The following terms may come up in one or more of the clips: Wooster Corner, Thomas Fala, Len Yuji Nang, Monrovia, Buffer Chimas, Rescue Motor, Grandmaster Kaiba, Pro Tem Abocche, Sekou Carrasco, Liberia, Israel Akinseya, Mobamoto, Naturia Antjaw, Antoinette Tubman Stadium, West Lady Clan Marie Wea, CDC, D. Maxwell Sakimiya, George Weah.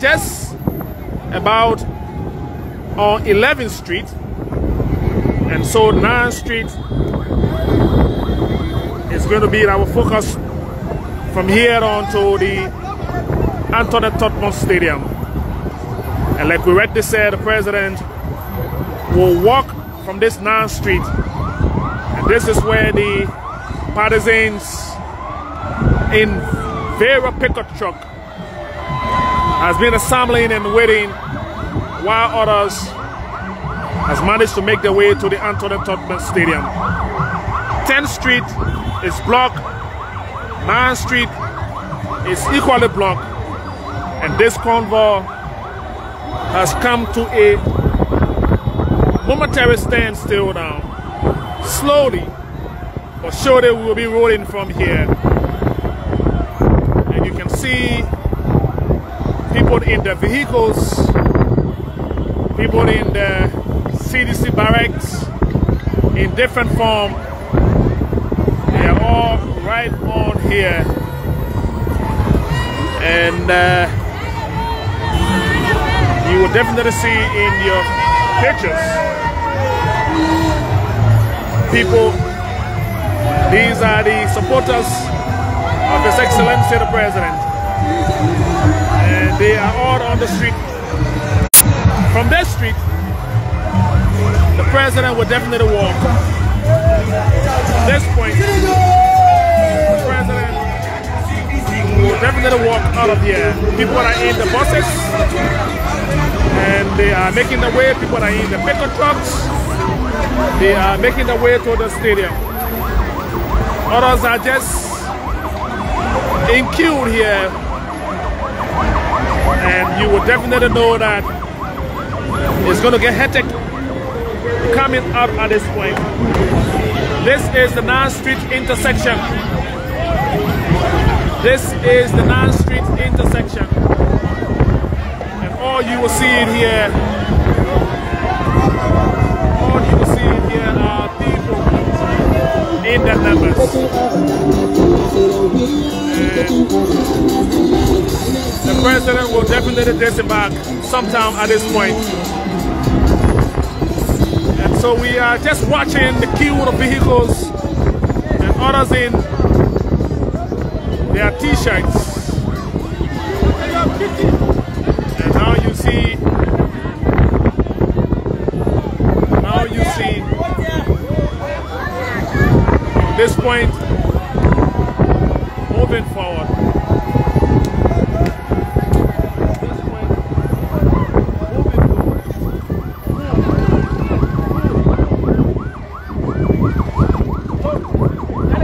just about on 11th Street, and so 9th Street is going to be our focus from here on to the Antoinette Tubman Stadium. And like we rightly said, the president will walk from this 9th Street, and this is where the partisans in Vera pickup truck has been assembling and waiting, while others has managed to make their way to the Antoinette Tubman Stadium. 10th Street is blocked, 9th Street is equally blocked, and this convoy has come to a momentary standstill now. Slowly but surely we will be rolling from here. And you can see people in their vehicles, people in the CDC barracks in different form. They are all right on here. And you will definitely see in your pictures people. These are the supporters of His Excellency the President, and they are all on the street. From this street, the President will definitely walk. At this point, the President will definitely walk out of here. People are in the buses, and they are making their way. People are in the pickup trucks. They are making their way to the stadium. Others are just in queue here. And you will definitely know that it's going to get hectic coming up at this point. This is the 9th Street intersection. This is the 9th Street intersection. All you will see in here, all you will see in here are people in their numbers. And the president will definitely disembark sometime at this point. And so we are just watching the queue of vehicles and others in their t-shirts. Now you see, at this point, moving forward. At this point, moving forward.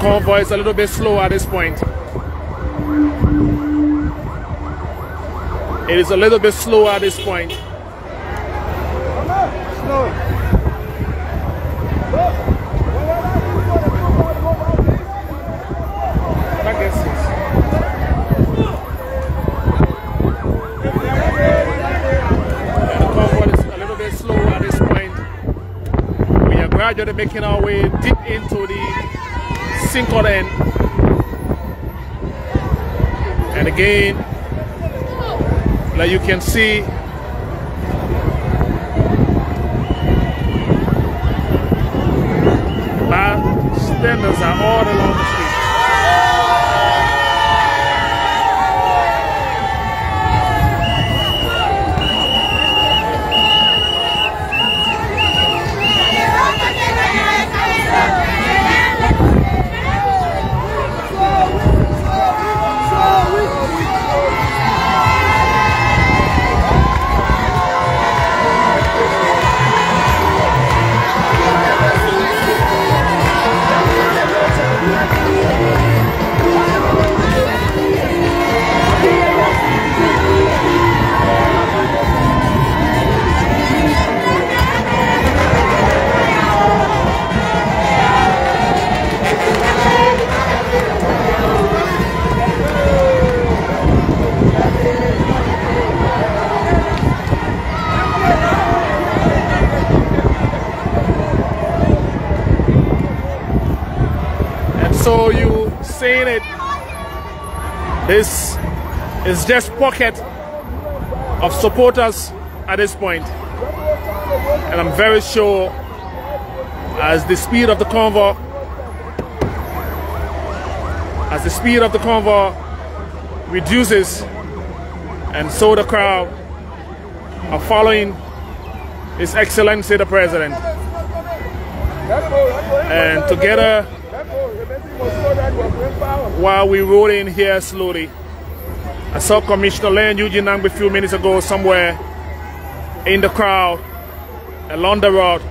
Convoy is a little bit slow at this point. It is a little bit slow at this point. We are gradually making our way deep into the sinkhole end. And again, like you can see, bystanders are all along the street. So you seeing it, this is just pocket of supporters at this point. And I'm very sure as the speed of the convoy reduces, and so the crowd are following His Excellency the President. And together, while we rode in here slowly, I saw Commissioner Len Yuji Nang a few minutes ago somewhere in the crowd along the road.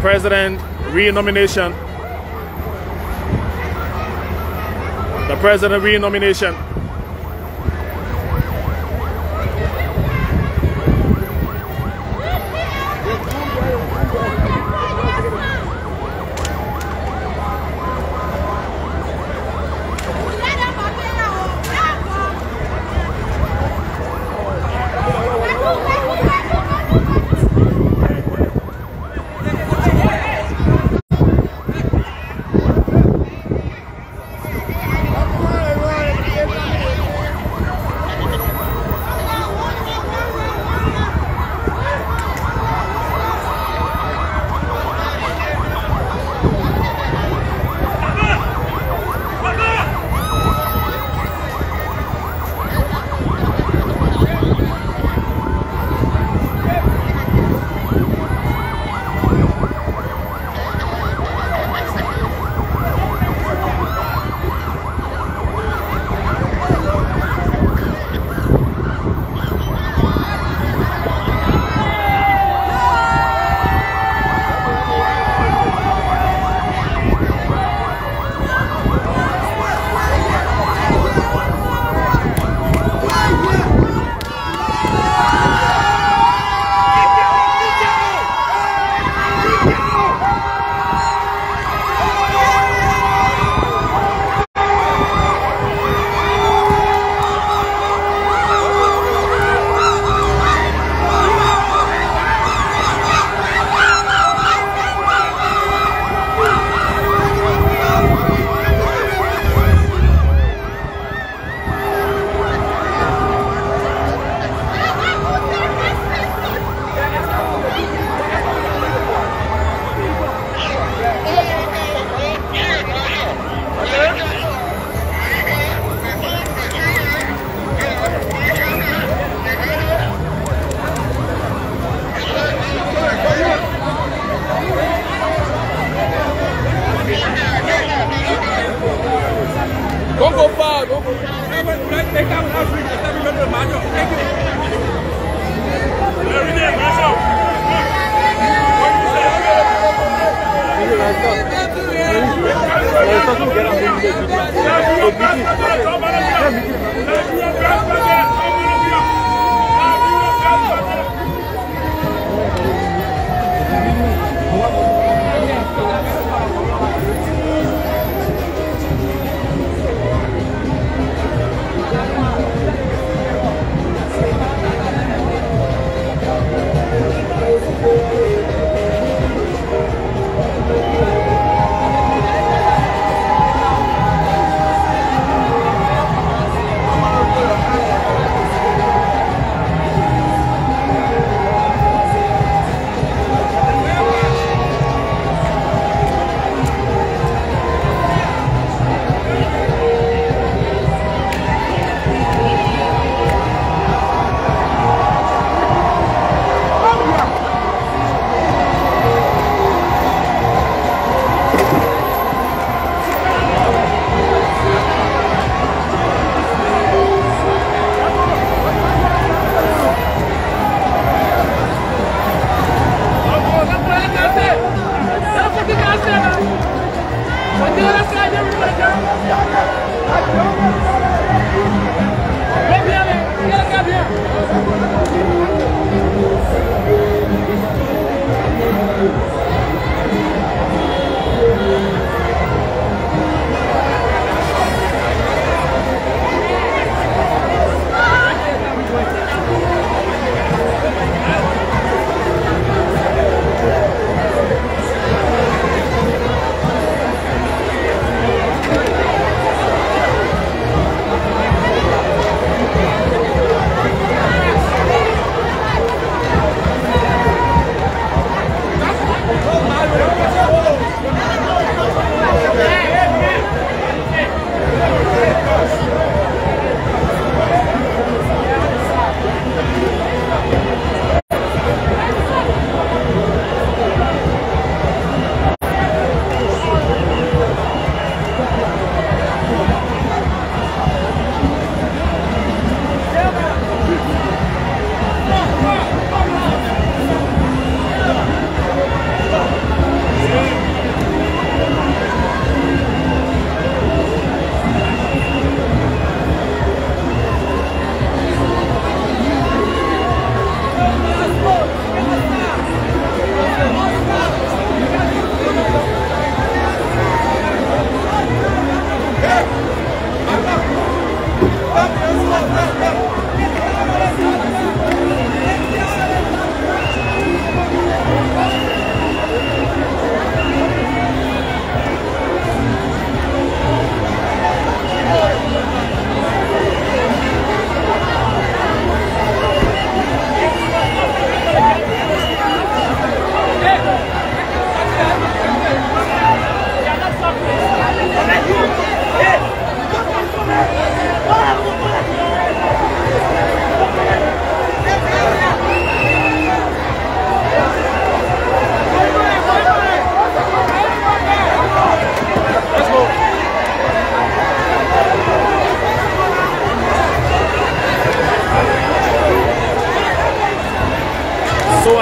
President re-nomination. The President re-nomination.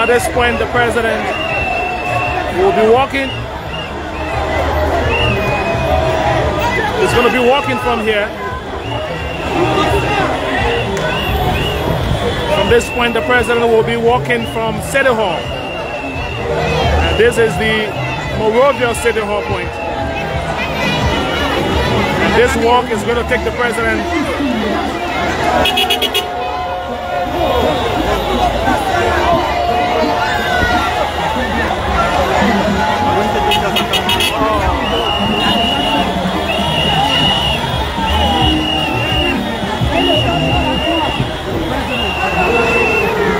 At this point, the president will be walking. He's going to be walking from here. From this point, the president will be walking from City Hall. And this is the Monrovia City Hall point. And this walk is going to take the president.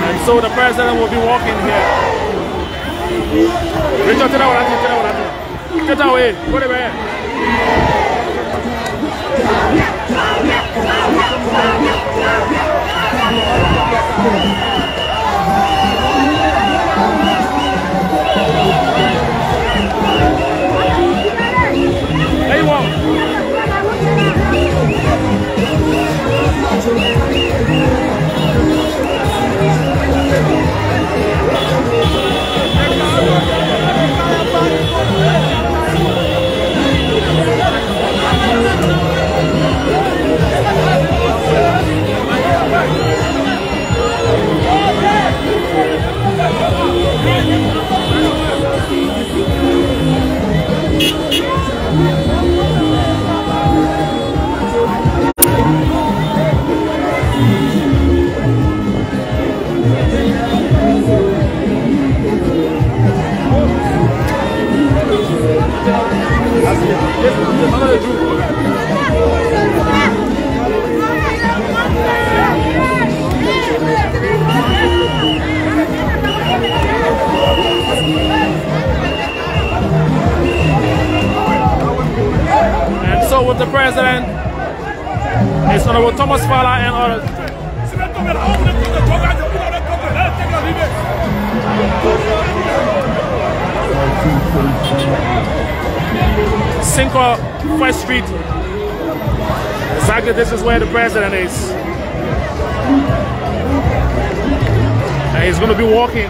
And so the president will be walking here. Richard, get away. Put it back. And so with the president, it's Honorable Thomas Fala and others. 5th Street. Exactly, this is where the president is. And he's going to be walking.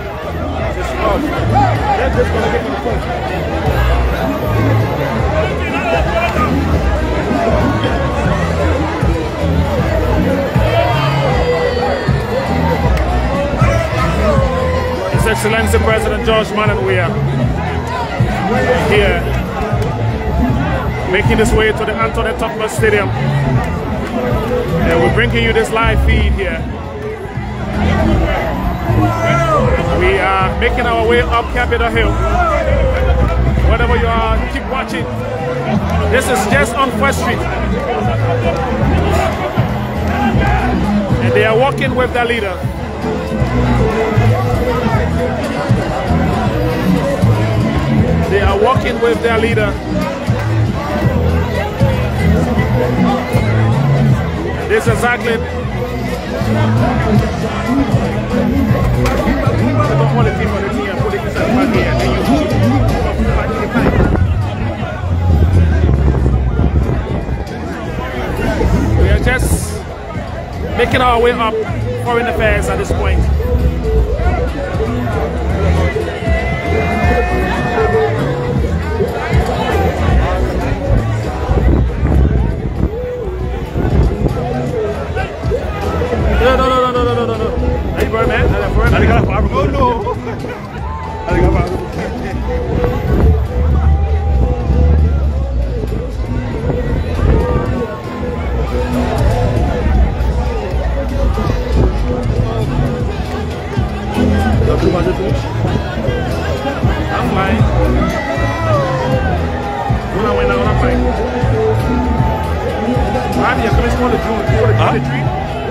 His Excellency President George Weah here, making his way to the Antoinette Tubman Stadium. And we're bringing you this live feed here. We are making our way up Capitol Hill. Wherever you are, keep watching. This is just on 1st Street. And they are walking with their leader. They are walking with their leader. This is exactly. We are just making our way up foreign affairs at this point. Are you burning, man? Oh no!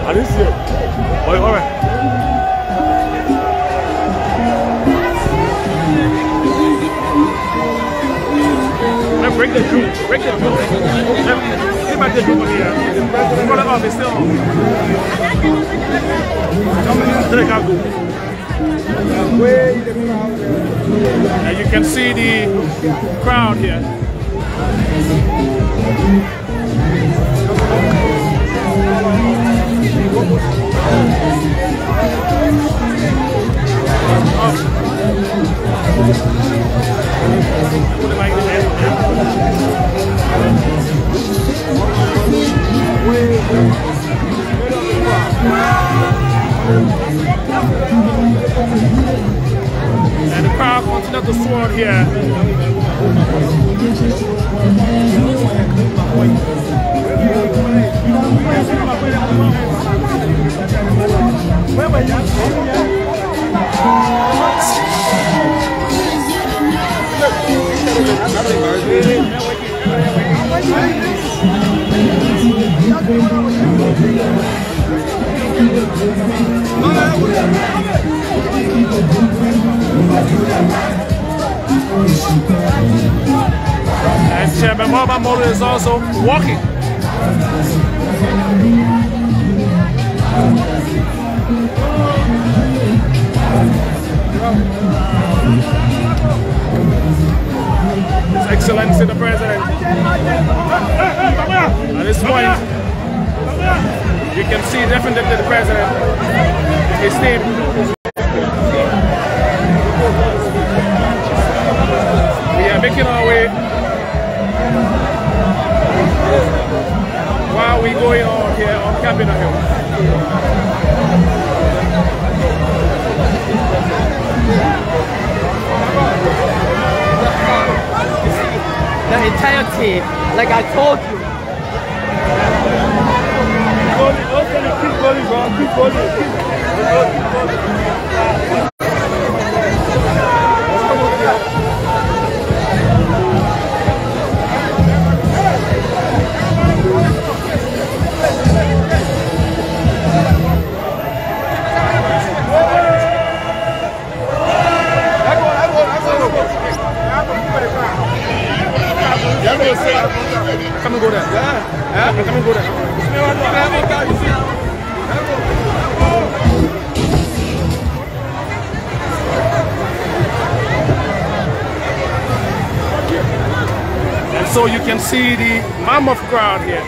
I didn't see it. Wait, all right. Let's break the drill. Break the drill. Get back the drill here. Put it off. It's still on. Come in. There you go. And you can see the crowd here. And the crowd continues to swirl here. And Chairman Mobamoto is also walking. His Excellency the President. At this point, you can see definitely the President, his team. Making our way while we going on here on Capitol Hill. The entire team, like I told you. Keep going, bro. Keep going. Keep going. Come and go there. Yeah. Come and go there. And so you can see the mammoth crowd here.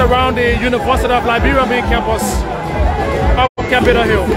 Around the University of Liberia main campus of Capitol Hill.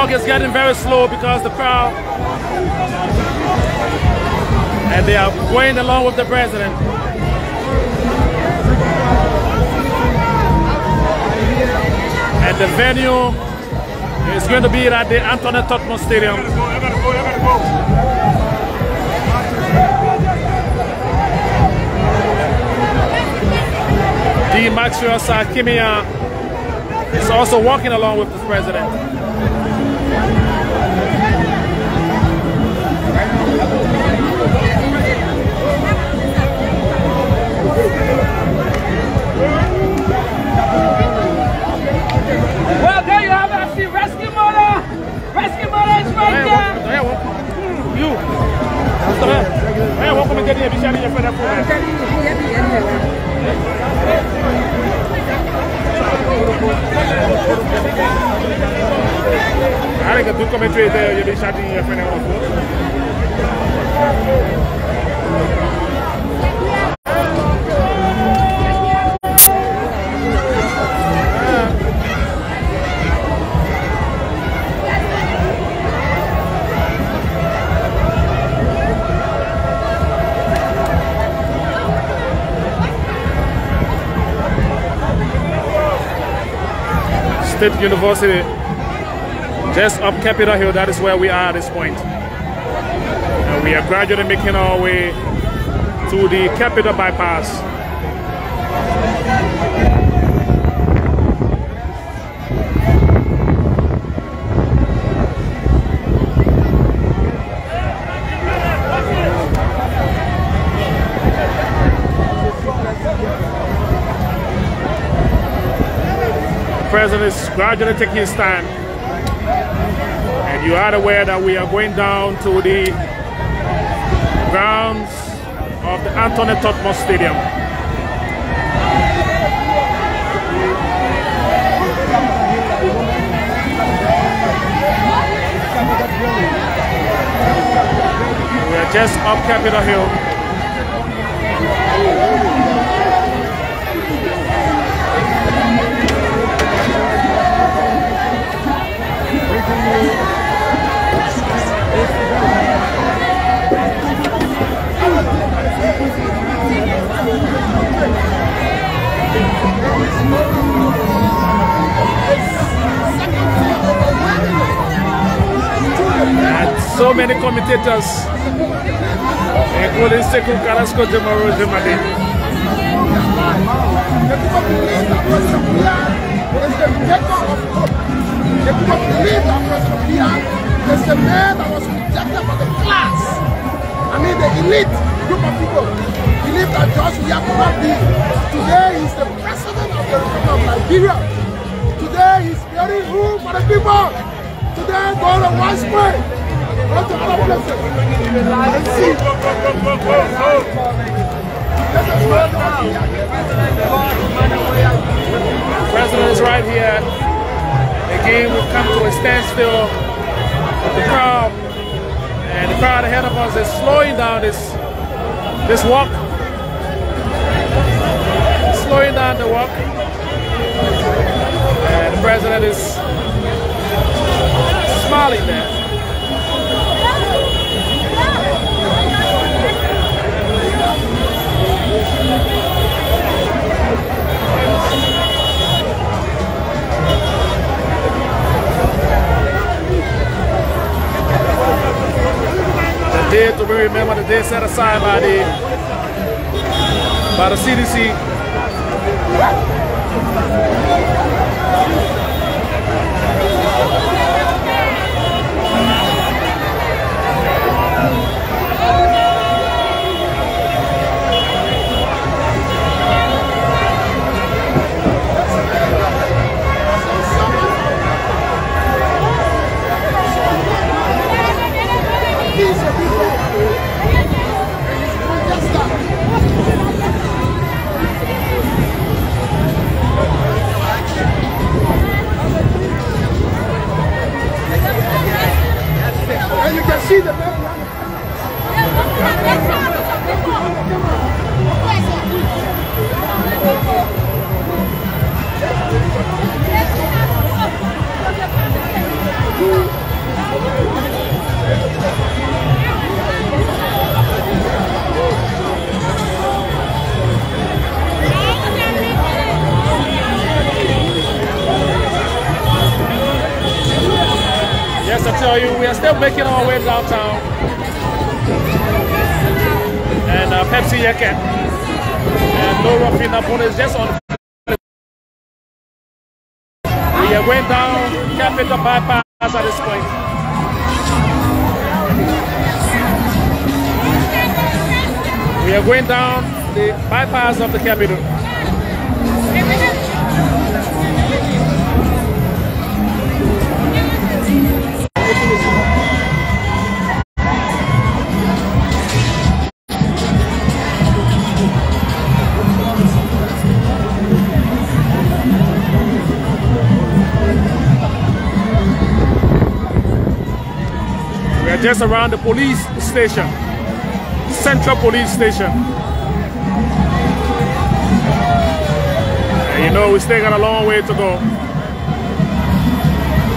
walk is getting very slow because the crowd, and they are going along with the president. And the venue is going to be at the Antoinette Tubman Stadium. D. Maxwell Sakimiya is also walking along with this president. Well, there you have it. I see Rescue Motor. Rescue Motor is right there. You. Welcome to the I think a good commentary there. You'll be shouting your friend out. State University, just up Capitol Hill, that is where we are at this point. And we are gradually making our way to the Capitol bypass. The president is gradually taking his time, and you are aware that we are going down to the grounds of the Antoinette Tubman Stadium. We are just up Capitol Hill. And so many commentators, including Sekou Carrasco Demaro Demade. There's a man that was rejected by the class. I mean the elite group of people believe that George Weah could not be. Today he's the president of the Republic of Liberia. Today he's building room for the people. Today go to West Bay. Go to other places. And see. The president is right here. The game will come to a standstill. The crowd, and the crowd ahead of us is slowing down this walk, slowing down the walk, and the president is smiling there. Day to be remembered, the day set aside by the CDC. As I tell you, we are still making our way downtown. And Pepsi Yeket. And no roughing up on us, just on. We are going down Capitol Bypass at this point. We are going down the bypass of the capital. We are just around the police station. Central Police Station. And you know, we still got a long way to go.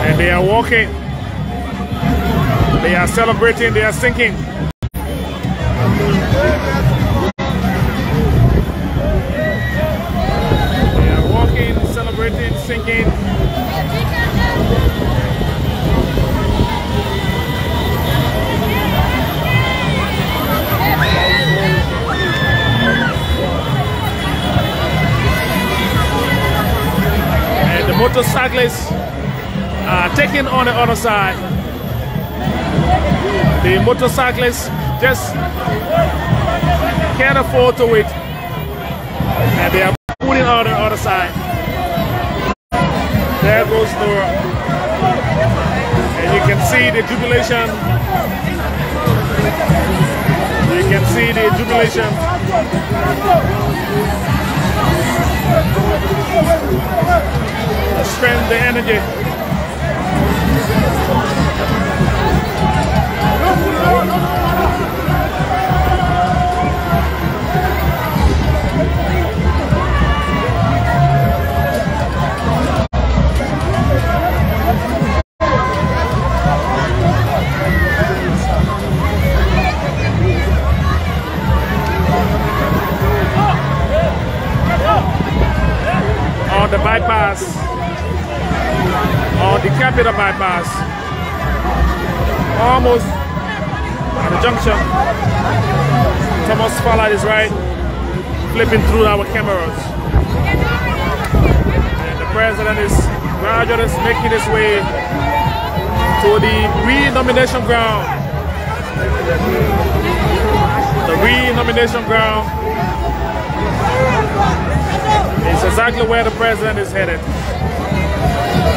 And they are walking. They are celebrating. They are singing. They are walking, celebrating, singing. Motorcyclists are taking on the other side. The motorcyclists just can't afford to wait, and they are putting on the other side. There goes Nora, and you can see the jubilation. You can see the jubilation. The strength, the energy. On the bypass. On the Capitol Bypass, almost at the junction. Thomas Fala is right, flipping through our cameras. And the president is gradually making his way to the re-nomination ground. The re-nomination ground is exactly where the president is headed.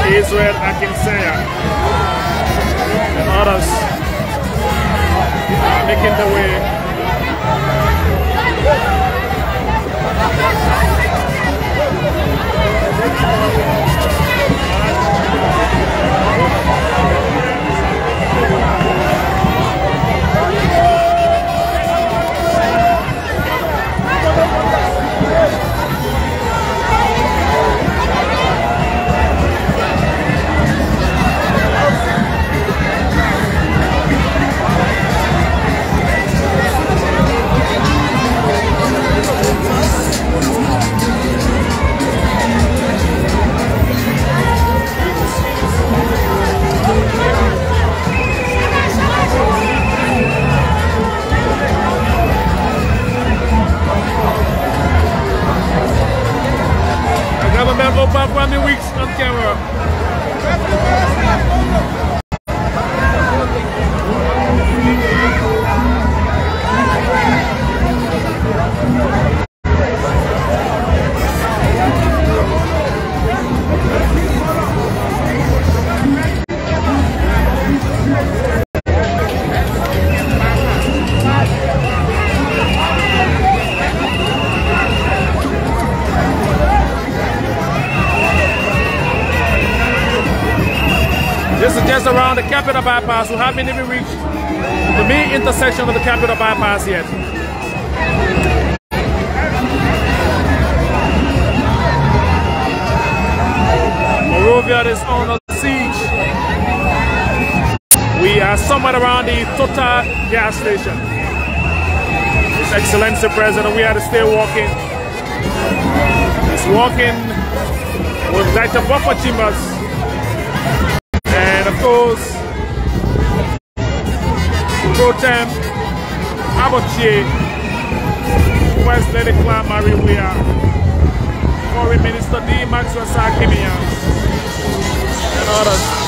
Israel Akinseya and others are making their way. Overwhelming weeks on camera. Around the Capitol Bypass, who haven't even reached the main intersection of the Capitol Bypass yet. Morovia is on a siege. We are somewhat around the Total gas station. His Excellency President, we are still walking. He's walking with Dr. Buffer Chimas. Of course, Pro Tem Abocche, West Lady Clan Marie Wea, Foreign Minister D. Maxwell Sakimiya, and others.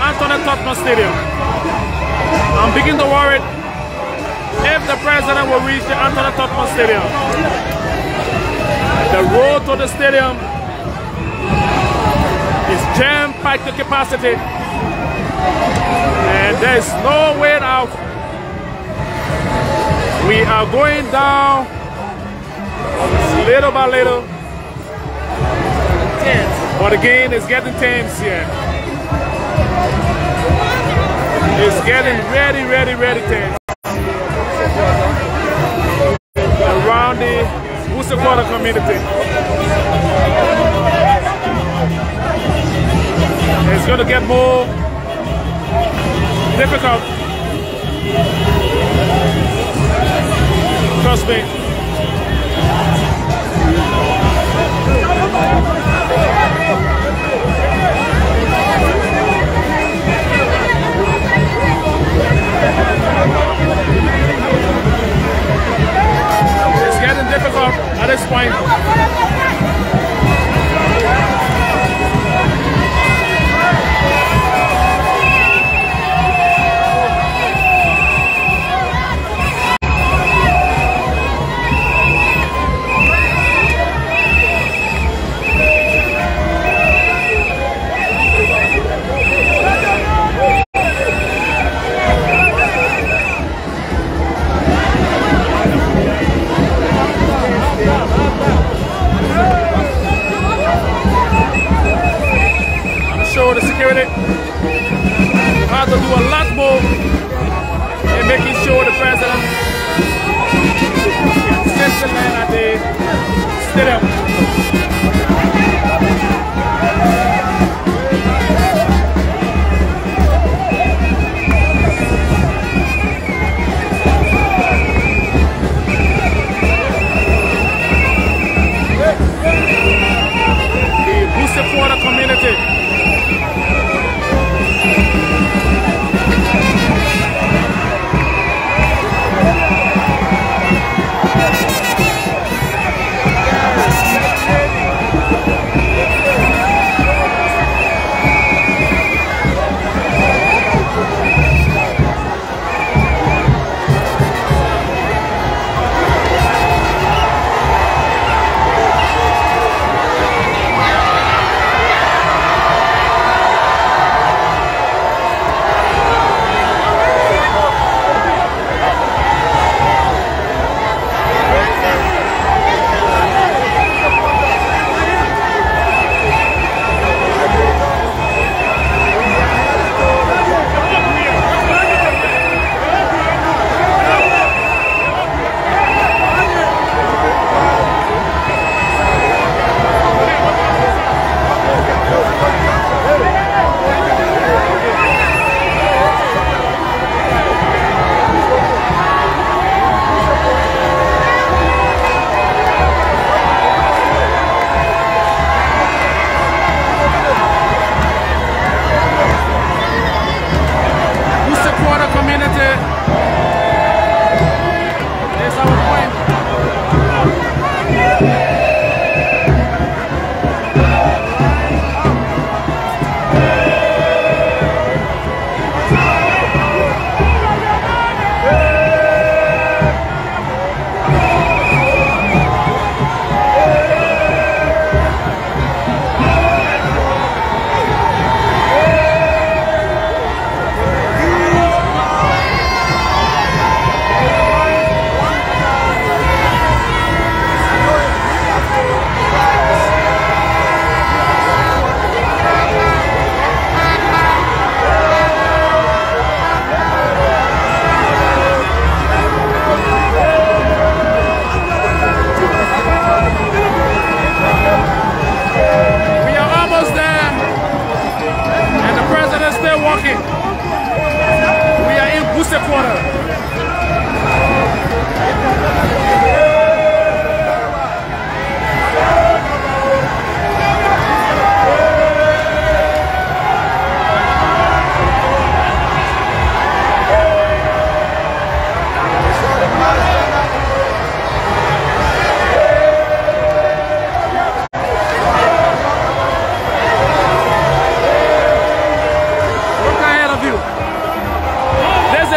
Antoinette Tubman Stadium. I'm beginning to worry if the president will reach the Antoinette Tubman Stadium. The road to the stadium is jam-packed to capacity, and there is no way out. We are going down little by little, but again, it's getting tense here. It's getting really tense. Around the Wooster Corner community. going to get more difficult. Trust me. It's getting difficult at this point.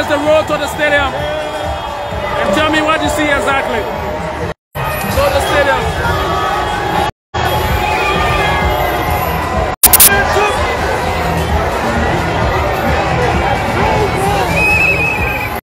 The road to the stadium, and tell me what you see exactly.